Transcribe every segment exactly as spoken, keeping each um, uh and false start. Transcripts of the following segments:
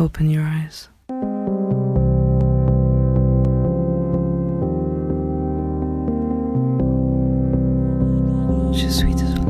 Open your eyes. Je suis désolée.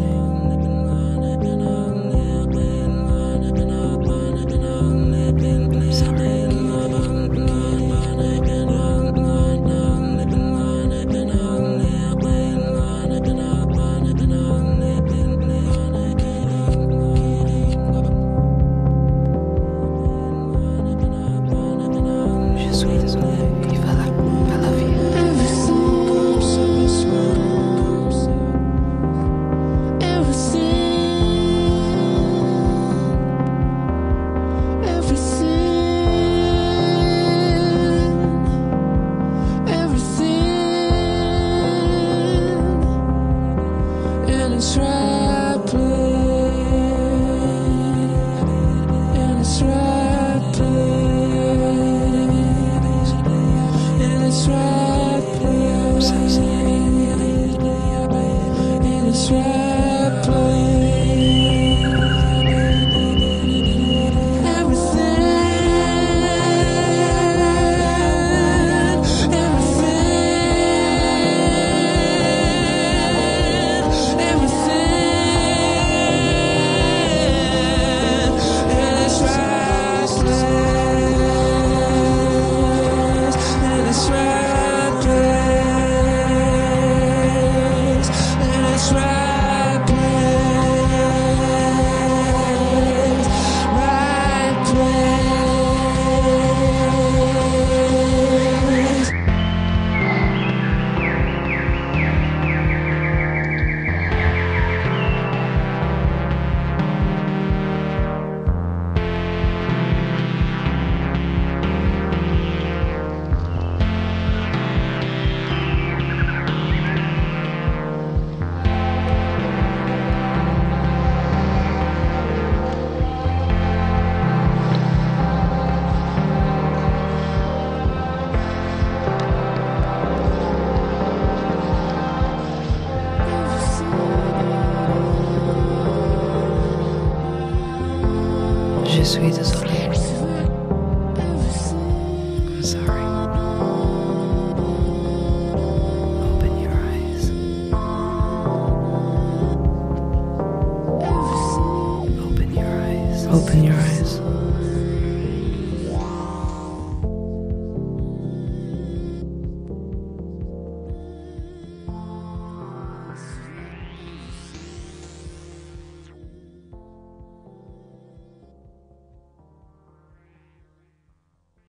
I'm sorry. Je suis désolée. I'm sorry. Open your eyes. Open your eyes. Open your eyes.